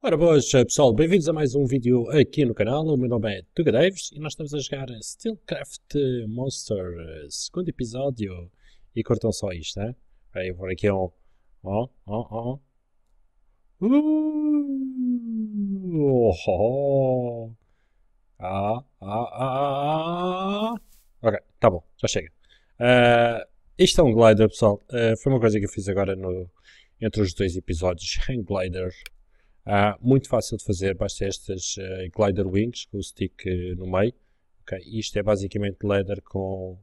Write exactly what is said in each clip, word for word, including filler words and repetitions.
Ora boas pessoal, bem-vindos a mais um vídeo aqui no canal. O meu nome é Tuga Daves e nós estamos a jogar Steelcraft Monsters, segundo episódio. E cortam só isto, né? Eu vou aqui um... Oh, oh, oh. Uh, oh, oh. Ah, ah, ah, ah. Ok, tá bom, já chega. Uh, isto é um glider, pessoal. Uh, foi uma coisa que eu fiz agora no, entre os dois episódios. Hang Glider. Uh, muito fácil de fazer, basta estas uh, glider wings com o stick uh, no meio. Okay. Isto é basicamente leather com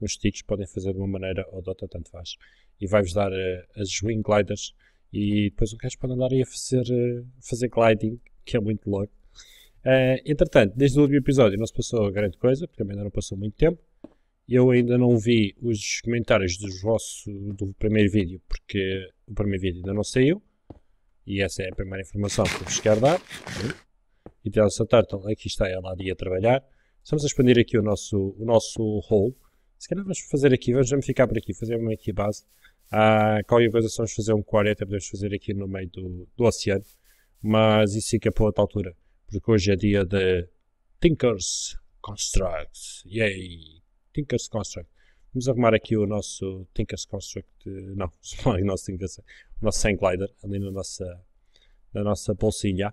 os sticks, podem fazer de uma maneira ou de outra, tanto faz. E vai-vos dar uh, as wing gliders e depois o gajo pode andar aí a fazer, uh, fazer gliding, que é muito louco. Uh, entretanto, desde o último episódio não se passou grande coisa, porque também ainda não passou muito tempo. Eu ainda não vi os comentários dos vosso, do primeiro vídeo, porque o primeiro vídeo ainda não saiu. E essa é a primeira informação que vos quero dar. E tem a nossa Turtle, aqui está ela ali a trabalhar. Estamos a expandir aqui o nosso, o nosso hole. Se calhar vamos fazer aqui, vamos ficar por aqui, fazer uma aqui base. Ah, qualquer coisa, só vamos fazer um quarenta, podemos fazer aqui no meio do, do oceano. Mas isso fica para outra altura, porque hoje é dia de Tinkers' Construct. Yay! Tinkers' Construct. Vamos arrumar aqui o nosso Tinkers' Construct, não, o nosso Tinkers, o nosso Hang Glider, ali na nossa, na nossa bolsinha,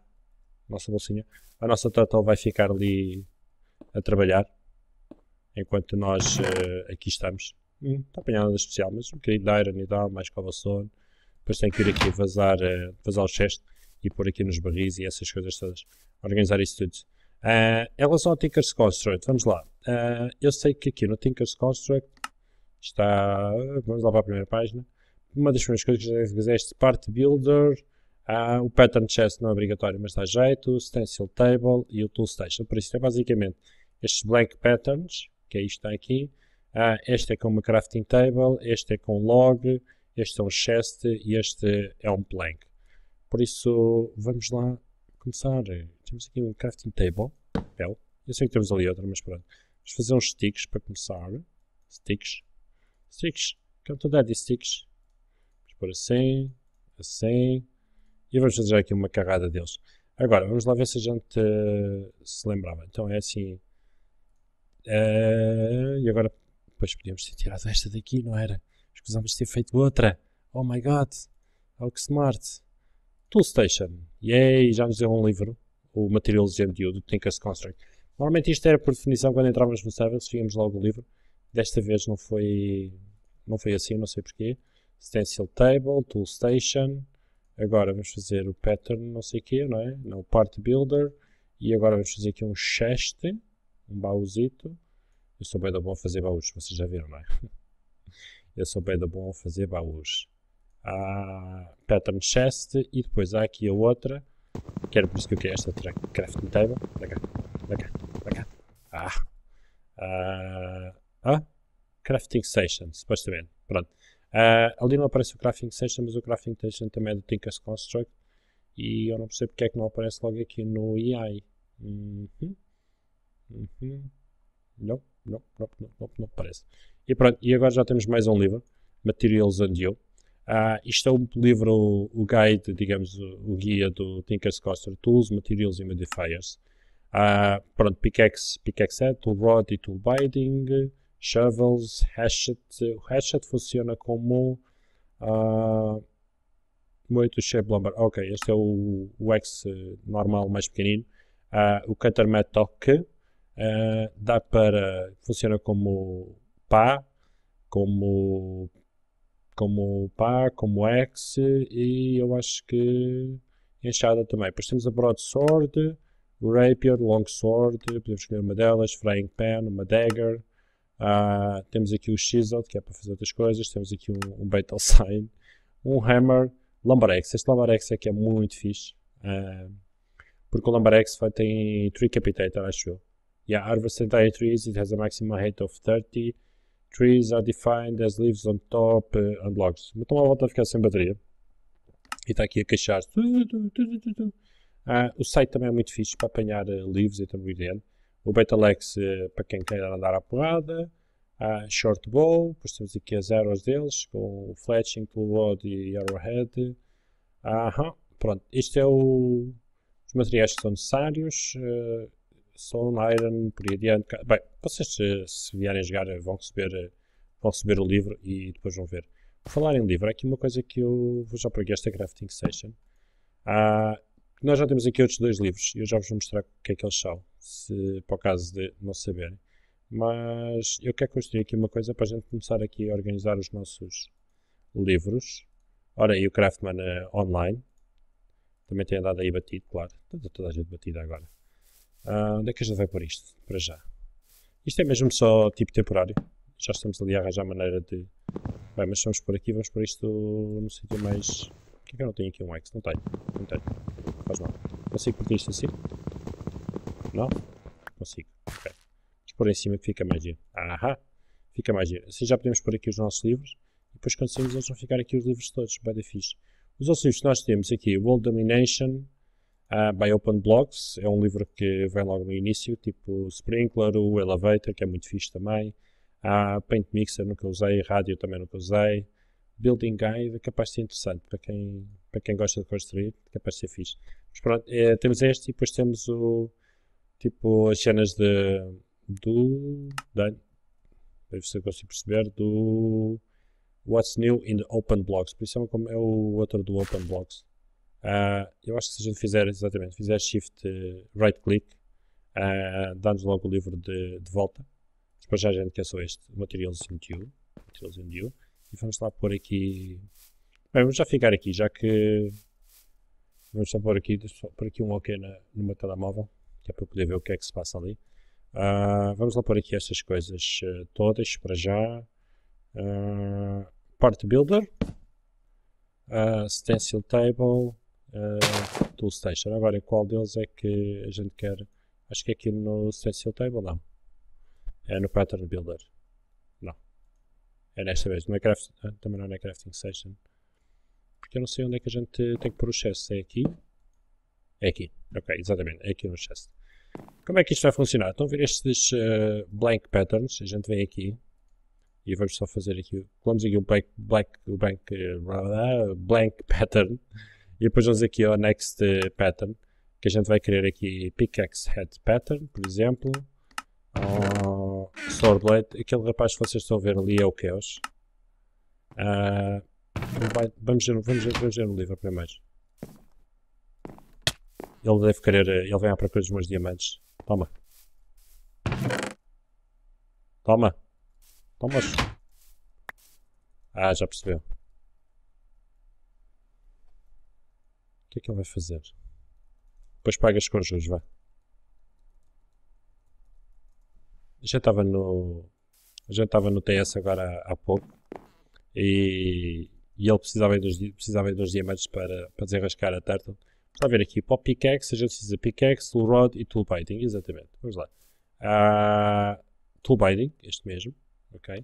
nossa bolsinha. A nossa Turtle vai ficar ali a trabalhar, enquanto nós uh, aqui estamos. Hum, está apanhado nada especial, mas um bocadinho de iron e dá, mais cavaçone. Depois tem que ir aqui vazar, uh, vazar o chest e pôr aqui nos barris e essas coisas todas, organizar isso tudo. Uh, em relação ao Tinkers' Construct, vamos lá. Uh, eu sei que aqui no Tinkers' Construct está, vamos lá para a primeira página, uma das primeiras coisas que já deve fazer é este Part Builder, uh, o Pattern Chest não é obrigatório, mas dá jeito, o Stencil Table e o Tool Station. Por isso é basicamente estes Blank Patterns, que é isto que está aqui, uh, este é com uma Crafting Table, este é com Log, este é um Chest e este é um Plank. Por isso, vamos lá começar. Temos aqui um Crafting Table, eu sei que temos ali outra, mas pronto. Vamos fazer uns sticks para começar, sticks. Sticks, canto de sticks. Vamos pôr assim, assim. E vamos fazer aqui uma carrada deles. Agora, vamos lá ver se a gente uh, se lembrava. Então é assim. Uh, e agora, depois podíamos ter tirado esta daqui, não era? Escusamos de ter feito outra. Oh my god! Oh que smart! Tool Station. Yay! Já nos deu um livro. O Materials and You do Tinkers' Construct. Normalmente isto era por definição quando entrávamos no server, seguíamos logo o livro. Desta vez não foi, não foi assim, não sei porquê. Stencil Table, Tool Station. Agora vamos fazer o Pattern, não sei o quê, não é? Não, Part Builder. E agora vamos fazer aqui um Chest, um baúzito. Eu sou bem da bom a fazer baús, vocês já viram, não é? Eu sou bem da bom a fazer baús. Há Pattern Chest e depois há aqui a outra, que era por isso que eu queria esta Crafting Table. Dá cá, dá cá, dá cá. Ah! Ah! Ah, Crafting Station, supostamente. Pronto. Uh, ali não aparece o Crafting Station, mas o Crafting Station também é do Tinkers' Construct. E eu não percebo porque é que não aparece logo aqui no E I. Uhum. Uhum. Não, não, não, não, não, não aparece. E pronto, e agora já temos mais um livro, Materials and You. Uh, isto é um livro, o guide, digamos, o, o guia do Tinkers' Construct, Tools, Materials e Modifiers. Uh, pronto, Pickaxe, Pickaxe é, Tool Rod e Tool Binding. Shovels, Hatchet. O Hatchet funciona como uh, muito Shape Lumber. Ok, este é o, o Axe normal mais pequenino. Uh, o Cutter Mattock uh, dá para, funciona como pá, como como pá, como Axe e eu acho que enxada também. Depois temos a Broadsword, o Rapier, Longsword, podemos escolher uma delas, Frying Pan, uma Dagger. Uh, temos aqui o X-Out, que é para fazer outras coisas. Temos aqui um, um Battle Sign, um Hammer, Lumber Axe. Este Lumber Axe é que é muito fixe, uh, porque o Lumber Axe tem Tree Capitator, acho eu. Yeah, harvest entire trees, it has a maximum height of thirty. Trees are defined as leaves on top uh, and logs. Então a volta a ficar sem bateria. E está aqui a queixar. Uh, o site também é muito fixe para apanhar uh, leaves e também dentro. O Battle Axe para quem queira andar à porrada, a uh, Short Bow, depois temos aqui as arrows deles, com o Fletching, Tool Rod e Arrowhead. Uh -huh. Pronto, isto é o, os materiais que são necessários, uh, são iron, por aí adiante. Bem, vocês se, se vierem jogar vão receber, vão receber o livro e depois vão ver. Por falar em livro, há aqui uma coisa que eu vou já por aqui, esta Crafting Station. Ah, nós já temos aqui outros dois livros e eu já vos vou mostrar o que é que eles são, se por acaso de não saberem. Mas eu quero construir aqui uma coisa para a gente começar aqui a organizar os nossos livros. Ora, e o Craftman uh, online também tem andado aí batido, claro, toda, toda a gente batida agora. Uh, onde é que a gente vai pôr isto, para já? Isto é mesmo só tipo temporário, já estamos ali a arranjar maneira de... Bem, mas vamos por aqui, vamos por isto no sítio mais... Por que é que eu não tenho aqui um X? Não tenho, não tenho, faz mal. Consigo partir isto assim? Não? Consigo, ok. Por em cima que fica mais giro. Ahá, fica mais giro. Assim já podemos pôr aqui os nossos livros. E depois quando saímos eles vão ficar aqui os livros todos. Bem da fixe. Os outros livros que nós temos aqui. World Domination uh, by Open Blocks. É um livro que vem logo no início. Tipo o Sprinkler, o Elevator, que é muito fixe também. Uh, Paint Mixer nunca usei. Rádio também nunca usei. Building Guide é capaz de ser interessante. Para quem, para quem gosta de construir, é capaz de ser fixe. Mas pronto, é, temos este e depois temos o... Tipo as cenas de... do, da, para ver se eu consigo perceber, do What's New in the Open Blocks, principalmente como é o outro do Open Blocks. Uh, eu acho que se a gente fizer, exatamente, fizer Shift uh, Right Click, uh, dá-nos logo o livro de, de volta. Mas para já a gente quer só este, Materials and You, Materials and You, e vamos lá pôr aqui, bem, vamos já ficar aqui, já que, vamos só pôr aqui, só pôr aqui um OK na, no meu telemóvel, que é para eu poder ver o que é que se passa ali. Uh, vamos lá pôr aqui estas coisas uh, todas para já. Uh, Part Builder, uh, Stencil Table, uh, Tool Station. Agora, qual deles é que a gente quer? Acho que é aqui no Stencil Table, não. É no Pattern Builder. Não. É nesta vez. Não é craft... ah, também não é Crafting Station. Porque eu não sei onde é que a gente tem que pôr o chest. É aqui? É aqui. Ok, exatamente. É aqui no chest. Como é que isto vai funcionar? Estão a ver estes uh, Blank Patterns? A gente vem aqui e vamos só fazer aqui, colamos aqui o Blank, blank, blank, uh, blank Pattern e depois vamos aqui ao Next uh, Pattern, que a gente vai querer aqui Pickaxe Head Pattern, por exemplo, ou Sword Blade. Aquele rapaz que vocês estão a ver ali é o Chaos. Uh, vamos ver, vamos ver, vamos ver no livro primeiro. Ele deve querer, ele vem à procura dos meus diamantes. Toma. Toma. Toma. Ah, já percebeu. O que é que ele vai fazer? Depois pagas com juros, vá. Já estava no... Já estava no T S agora há, há pouco. E, e ele precisava dos, precisava dos diamantes para, para desenrascar a Turtle. Está a ver aqui, para o pickaxe, a gente precisa pickaxe, tool rod e tool binding, exatamente, vamos lá. Uh, tool binding, este mesmo, ok.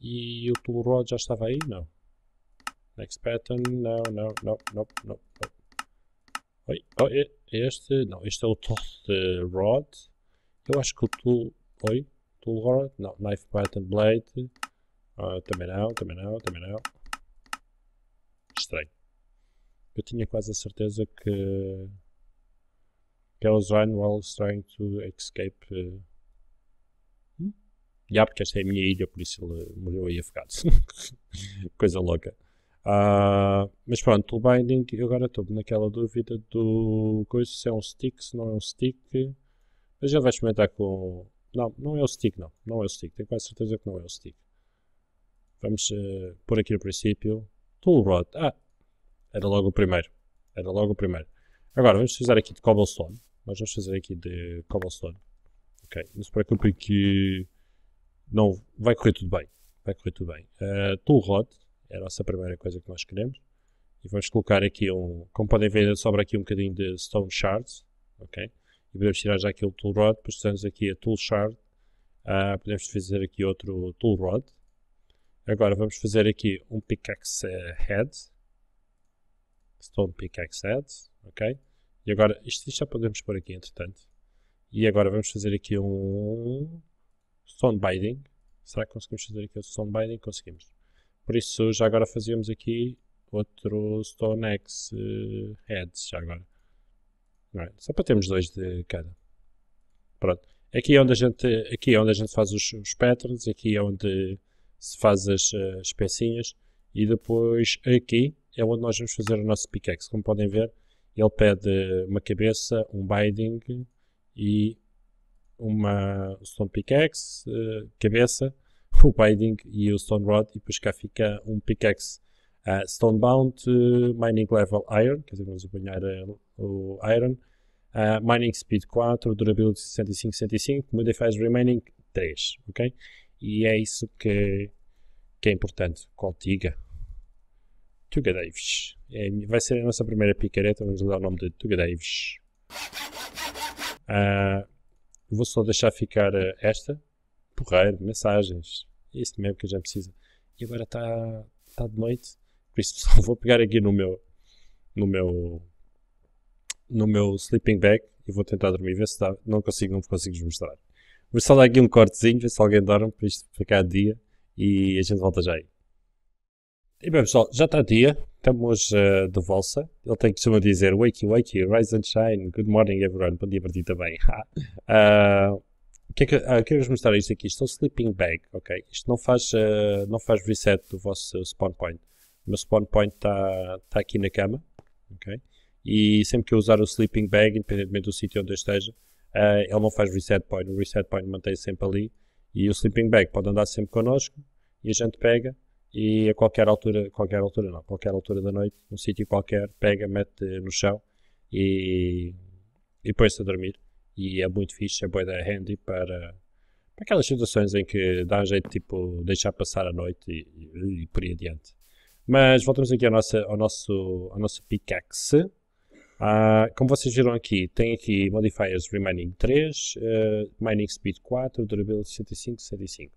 E o tool rod já estava aí? Não. Next pattern, não, não, não, não, não. Oi, oh, este, não, este é o tool rod. Eu acho que o tool, oi, tool rod, não, knife pattern blade. Uh, também não, também não, também não. Estranho. Eu tinha quase a certeza que, que I was running while trying to escape. Uh... Hum? Yeah, porque esta é a minha ilha, por isso ele morreu aí afogado. Coisa louca. Uh, mas pronto, tool binding. Eu agora estou naquela dúvida do coisa, se é um stick, se não é um stick. Mas já vai experimentar com. Não, não é o stick, não. Não é o stick. Tenho quase certeza que não é o stick. Vamos uh, pôr aqui no princípio. Tool rod. Ah! Era logo o primeiro. Era logo o primeiro. Agora vamos fazer aqui de cobblestone. Nós vamos fazer aqui de cobblestone. Ok. Não se preocupem que não vai correr tudo bem. Vai correr tudo bem. Uh, tool rod é a nossa primeira coisa que nós queremos. E vamos colocar aqui um. Como podem ver, sobra aqui um bocadinho de stone shards. Ok. E podemos tirar já aqui o tool rod. Depois usamos aqui a tool shard. Uh, podemos fazer aqui outro tool rod. Agora vamos fazer aqui um pickaxe head. Stone Pickaxe Head, ok? E agora, isto, isto já podemos pôr aqui, entretanto. E agora vamos fazer aqui um Stone Binding. Será que conseguimos fazer aqui outro Stone Binding? Conseguimos. Por isso, já agora fazíamos aqui outro Stone Axe uh, Head, já agora. Não é? Só para termos dois de cada. Pronto. Aqui é onde a gente, aqui é onde a gente faz os, os patterns, aqui é onde se faz as, as pecinhas, e depois aqui é onde nós vamos fazer o nosso pickaxe. Como podem ver, ele pede uma cabeça, um binding e uma stone pickaxe, cabeça, o binding e o stone rod, e depois cá fica um pickaxe uh, stone bound, uh, mining level iron, quer dizer, vamos apanhar uh, o iron, uh, mining speed quatro, durability sessenta e cinco, sessenta e cinco, modifies remaining três, ok? E é isso que, que é importante. Qual Tuga? Tuga Daves. É, vai ser a nossa primeira picareta, vamos dar o nome de Tuga Daves. Uh, vou só deixar ficar uh, esta. Porreiro, mensagens. É isso mesmo que a gente precisa. E agora está tá de noite, por isso pessoal, vou pegar aqui no meu, no meu, no meu sleeping bag e vou tentar dormir, ver se dá. Não consigo, não consigo vos mostrar. Vou só dar aqui um cortezinho, ver se alguém dorme, para isto ficar de dia, e a gente volta já aí. E bem pessoal, já está dia, estamos uh, de volta. Ele tem que costuma dizer wakey wakey, rise and shine, good morning everyone, bom dia para ti também. uh, que é que, ah, quero vos mostrar isto aqui, isto é um sleeping bag, ok? Isto não faz, uh, não faz reset do vosso spawn point. O meu spawn point está tá aqui na cama, ok? E sempre que eu usar o sleeping bag, independentemente do sítio onde eu esteja, Uh, ele não faz reset point, o reset point mantém sempre ali, e o sleeping bag pode andar sempre connosco, e a gente pega, e a qualquer altura, qualquer altura não, qualquer altura da noite, num sítio qualquer, pega, mete no chão, e, e põe-se a dormir, e é muito fixe, é bué da handy para, para aquelas situações em que dá um jeito de tipo, deixar passar a noite, e, e por aí adiante. Mas voltamos aqui ao nosso, ao nosso, ao nosso pickaxe. Uh, como vocês viram aqui, tem aqui modifiers remaining três, uh, mining speed quatro, durability sessenta e cinco, sessenta e cinco.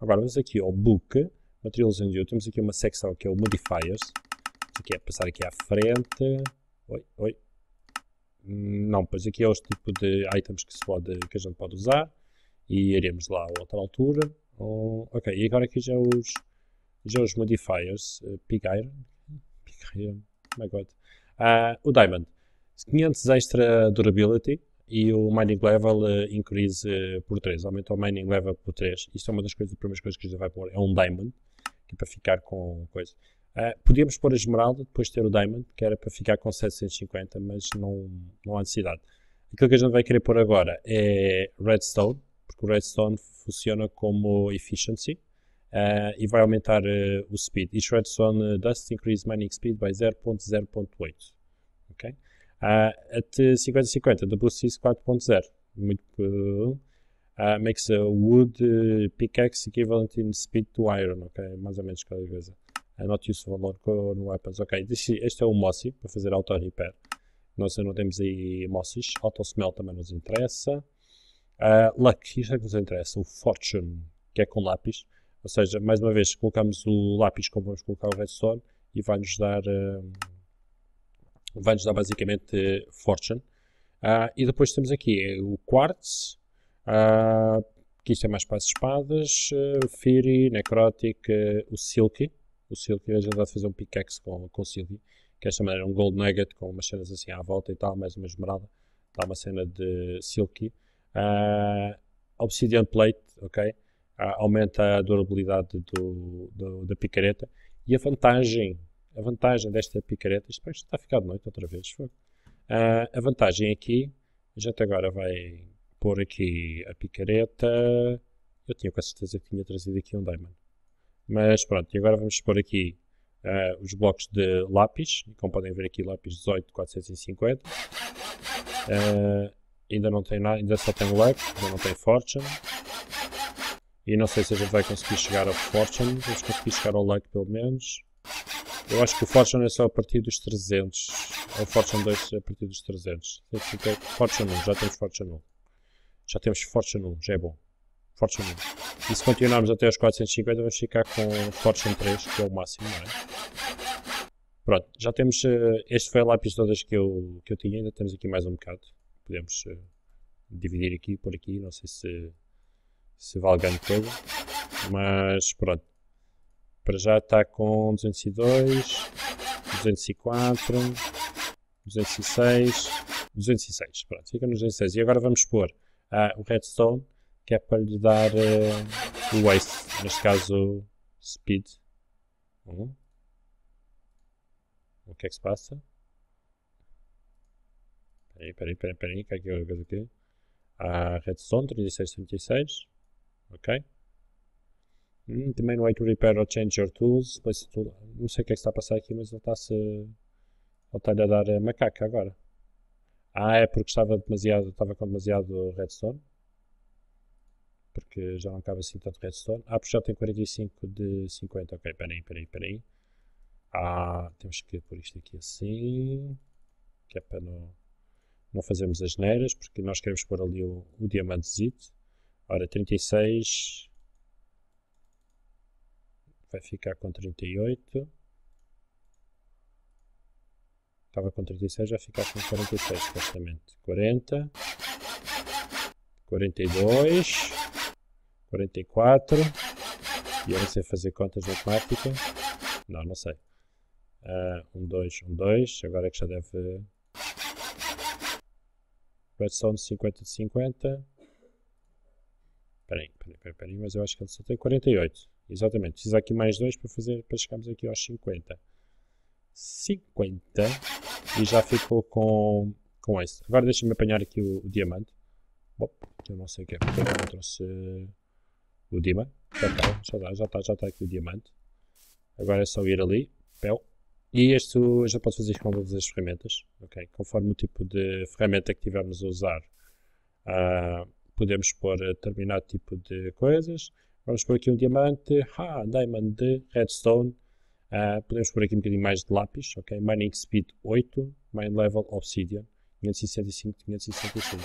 Agora vamos aqui ao book, materials and you, temos aqui uma secção que é o modifiers, aqui é passar aqui à frente, oi, oi, não, pois aqui é o tipo de items que, se pode, que a gente pode usar, e iremos lá a outra altura, oh, ok, e agora aqui já os, já os modifiers, uh, pig iron, pig iron, oh my god, uh, o diamond, quinhentos extra durability e o mining level uh, increase uh, por três, aumenta o mining level por três. Isto é uma das coisas, das primeiras coisas que a gente vai pôr, é um diamond, que é para ficar com coisa. Uh, podíamos pôr a esmeralda, depois ter o diamond, que era para ficar com setecentos e cinquenta, mas não, não há necessidade. Aquilo que a gente vai querer pôr agora é redstone, porque o redstone funciona como efficiency uh, e vai aumentar uh, o speed. Isto redstone dust increase mining speed by zero ponto zero ponto oito, ok? Uh, at cinquenta cinquenta, the boost is quatro ponto zero, muito uh, uh, makes a wood uh, pickaxe equivalent in speed to iron, ok, mais ou menos cada coisa. Uh, not useful on weapons, ok, este, este é o Mossy, para fazer auto-repair, nós não temos aí Mossys, auto-smell também nos interessa, uh, luck, isto é que nos interessa, o fortune, que é com lápis, ou seja, mais uma vez, colocamos o lápis como vamos colocar o redstone, e vai-nos dar... Uh, vai-nos dar basicamente uh, fortune. Uh, e depois temos aqui o quartz, uh, que isto é mais para as espadas, uh, fury, necrotic, uh, o silky, o silky, a gente vai fazer um pickaxe com, com silky, que esta maneira é um gold nugget com umas cenas assim à volta e tal, mais uma esmeralda, dá uma cena de silky. Uh, obsidian plate, ok, uh, aumenta a durabilidade do, do, da picareta, e a vantagem A vantagem desta picareta, isto parece que está a ficar de noite outra vez, foi. Uh, a vantagem aqui, a gente agora vai pôr aqui a picareta, eu tinha com certeza que tinha trazido aqui um diamond, mas pronto, e agora vamos pôr aqui uh, os blocos de lápis, como podem ver aqui lápis dezoito, quatrocentos e cinquenta, uh, ainda não tem nada, ainda só tem luck, ainda não tem fortune, e não sei se a gente vai conseguir chegar ao fortune, vamos conseguir chegar ao luck pelo menos. Eu acho que o Fortune é só a partir dos trezentos, ou o Fortune dois é a partir dos trezentos. Fortune um, já temos Fortune um. Já temos Fortune um, já é bom. Fortune um. E se continuarmos até aos quatrocentos e cinquenta, vamos ficar com Fortune três, que é o máximo, não é? Pronto, já temos... Uh, este foi a lápis todas que eu, que eu tinha, ainda temos aqui mais um bocado. Podemos uh, dividir aqui, por aqui, não sei se, se vale grande coisa. Mas pronto. Para já está com duzentos e dois, duzentos e quatro, duzentos e seis, duzentos e seis, pronto, fica nos duzentos e seis. E agora vamos pôr uh, o redstone, que é para lhe dar uh, o waste, neste caso speed. Uhum. O que é que se passa? Peraí, peraí, peraí, peraí, que é que eu vejo aqui? Ah, redstone, trinta e seis, trinta e seis, ok. Hmm, the main way to repair or change your tools, place the tool. Não sei o que é que está a passar aqui, mas ele está-se... ele está-lhe a dar a macaca agora. Ah, é porque estava demasiado, estava com demasiado redstone. Porque já não cabe assim tanto redstone. Ah, porque já tem quarenta e cinco de cinquenta, ok, peraí, peraí, peraí. Ah, temos que pôr isto aqui assim, que é para não... não fazemos as neiras, porque nós queremos pôr ali o, o diamantezito. Ora, trinta e seis vai ficar com trinta e oito. Estava com trinta e seis, vai ficar com quarenta e seis, supostamente. quarenta, quarenta e dois, quarenta e quatro. E eu não sei fazer contas de matemática. Não, não sei. Uh, um, dois, um, dois. Agora é que já deve... Redstone de cinquenta de cinquenta. Peraí, peraí, peraí, mas eu acho que ele só tem quarenta e oito. Exatamente, precisa aqui mais dois para fazer, para chegarmos aqui aos cinquenta. cinquenta. E já ficou com, com esse. Agora deixa-me apanhar aqui o, o diamante. Bom, eu não sei o que é, porque eu não trouxe o diamante. Já está, já está, já está, já está aqui o diamante. Agora é só ir ali. Pel. E este já posso fazer com todas as ferramentas, okay? Conforme o tipo de ferramenta que tivermos a usar, uh, podemos pôr determinado tipo de coisas. Vamos pôr aqui um diamante, ah, diamond de redstone, uh, podemos pôr aqui um bocadinho mais de lápis, okay? Mining speed oito, mine level obsidian, quinhentos e sessenta e cinco, quinhentos e sessenta e cinco.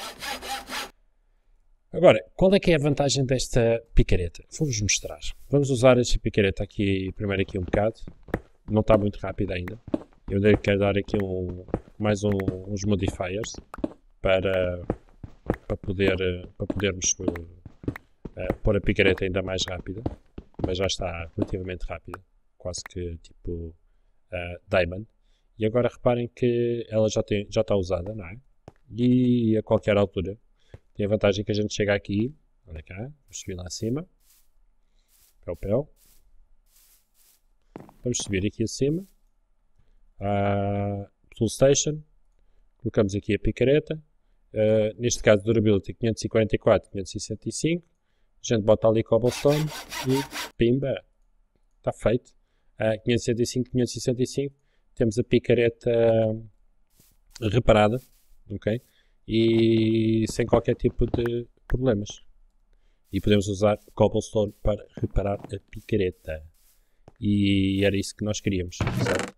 Agora, qual é que é a vantagem desta picareta? Vou-vos mostrar. Vamos usar esta picareta aqui, primeiro aqui um bocado. Não está muito rápido ainda. Eu quero dar aqui um, mais um, uns modifiers para, para, poder, para podermos uh, pôr a picareta ainda mais rápida. Mas já está relativamente rápida. Quase que tipo uh, diamond. E agora reparem que ela já, tem, já está usada, não é? E a qualquer altura. Tem a vantagem que a gente chega aqui. Olha cá, vamos subir lá em cima. Pel, pel. Vamos subir aqui acima, uh, Tool Station, colocamos aqui a picareta, uh, neste caso durability quinhentos e quarenta e quatro, quinhentos e sessenta e cinco, a gente bota ali cobblestone e pimba, está feito, uh, quinhentos e setenta e cinco, quinhentos e sessenta e cinco, temos a picareta reparada, ok, e sem qualquer tipo de problemas, e podemos usar cobblestone para reparar a picareta. E era isso que nós queríamos, certo?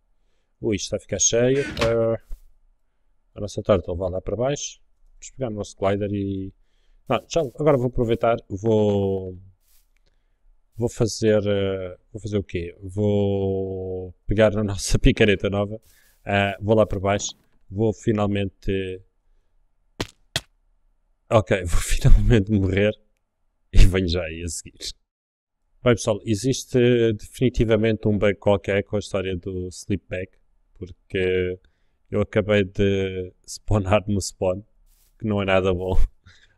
Ui, isto está a ficar cheio. Uh, a nossa torta vai lá para baixo. Vamos pegar o nosso glider e... Não, já, agora vou aproveitar, vou... Vou fazer... Uh, vou fazer o quê? Vou pegar a nossa picareta nova. Uh, vou lá para baixo. Vou finalmente... Ok, vou finalmente morrer. E venho já aí a seguir. Bem pessoal, existe definitivamente um bug qualquer com a história do sleepback, porque eu acabei de spawnar no spawn, que não é nada bom.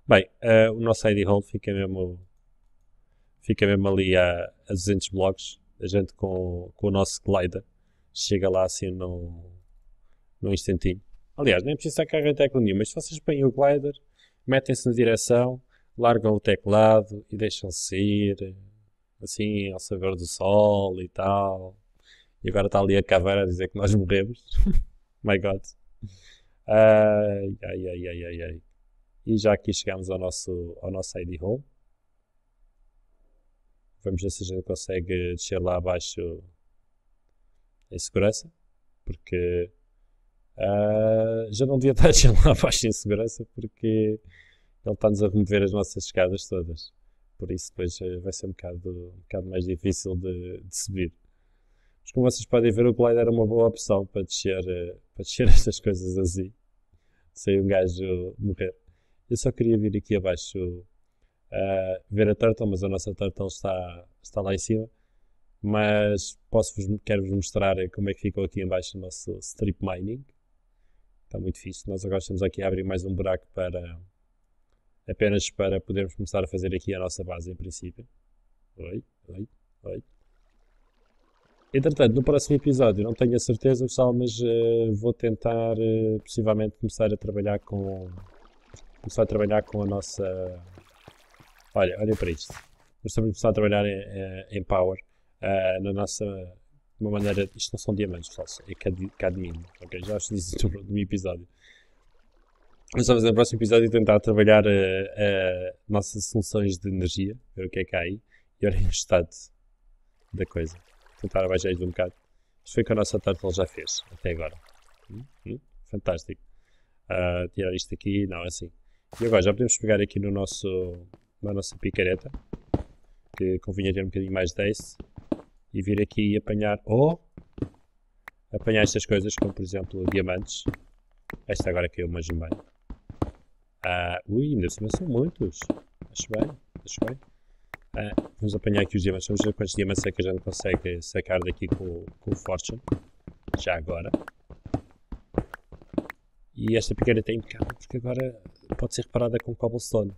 Bem, uh, o nosso I D Hall fica mesmo, fica mesmo ali a, a duzentos blocos, a gente com, com o nosso glider chega lá assim num, num instantinho. Aliás, nem precisa estar carregando tecla nenhuma, mas se vocês põem o glider, metem-se na direção, largam o teclado e deixam-se ir... assim, ao saber do sol e tal, e agora está ali a caveira a dizer que nós morremos. My God. Ai, ai, ai, ai, ai, ai. E já aqui chegamos ao nosso, ao nosso I D Hall. Vamos ver se a gente consegue descer lá abaixo em segurança, porque uh, já não devia estar a descer lá abaixo em segurança, porque ele está-nos a remover as nossas escadas todas. Por isso depois vai ser um bocado, um bocado mais difícil de, de subir. Mas como vocês podem ver, o glider era uma boa opção para descer, para descer estas coisas assim. Sem um gajo morrer. Eu só queria vir aqui abaixo uh, ver a turtle, mas a nossa turtle está, está lá em cima. Mas posso-vos, quero-vos mostrar como é que ficou aqui em baixo o nosso strip mining. Está muito fixe. Nós agora estamos aqui a abrir mais um buraco para... apenas para podermos começar a fazer aqui a nossa base, em princípio. Oi, oi, oi. Entretanto, no próximo episódio, não tenho a certeza, pessoal, mas uh, vou tentar, uh, possivelmente, começar a trabalhar com... Começar a trabalhar com a nossa... Olha, olhem para isto. Nós estamos a começar a trabalhar em, em Power, uh, na nossa... De uma maneira... Isto não são diamantes, pessoal, é cadmínio, ok? Já os disse no meu episódio. Nós vamos no próximo episódio tentar trabalhar uh, uh, nossas soluções de energia, ver o que é que há aí, e olhem o estado da coisa. Tentar abaixar isto um bocado. Isto foi o que a nossa Turtle já fez, até agora. Hum? Hum? Fantástico. Uh, tirar isto aqui, não, assim. E agora já podemos pegar aqui no nosso, na nossa picareta, que convinha ter um bocadinho mais desse, e vir aqui e apanhar, ou apanhar estas coisas, como por exemplo diamantes. Esta agora caiu mais bem. Ah, ui, ainda são muitos. Acho bem, acho bem. Ah, vamos apanhar aqui os diamantes. Vamos ver quantos diamantes é que a gente consegue sacar daqui com, com o Fortune. Já agora. E esta piqueira tem impecável porque agora pode ser reparada com cobblestone.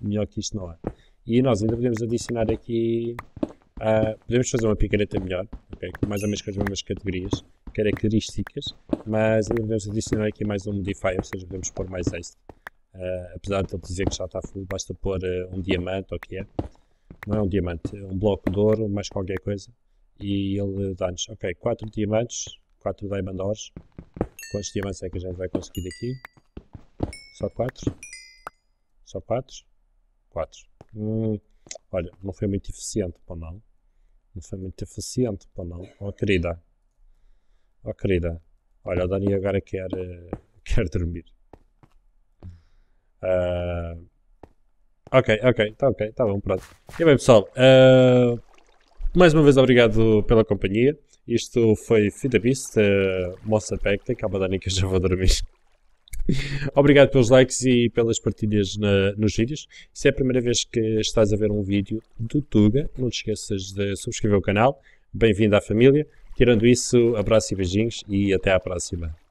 Melhor que isto não é. E nós ainda podemos adicionar aqui... Ah, podemos fazer uma picareta melhor, okay, mais ou menos com as mesmas categorias, características, mas ainda podemos adicionar aqui mais um modifier, ou seja, podemos pôr mais este. Uh, apesar de ele dizer que já está full, basta pôr uh, um diamante, ou o que é. Não é um diamante, é um bloco de ouro, mais qualquer coisa. E ele dá-nos, ok, quatro diamantes, quatro diamond ores. Quantos diamantes é que a gente vai conseguir daqui? Só quatro? Só quatro? Quatro. Hum, olha, não foi muito eficiente, pô, não. Não foi muito eficiente, pô, não. Oh, querida. Oh, querida, olha, o Dani agora quer, quer dormir. Uh, ok, ok, está ok, está bom, pronto. E bem, pessoal, uh, mais uma vez obrigado pela companhia. Isto foi Feed the Beast, uh, Moça Pecta, calma Dani que eu já vou dormir. Obrigado pelos likes e pelas partilhas na, nos vídeos. Se é a primeira vez que estás a ver um vídeo do Tuga, não te esqueças de subscrever o canal. Bem-vindo à família. Tirando isso, abraço e beijinhos e até à próxima.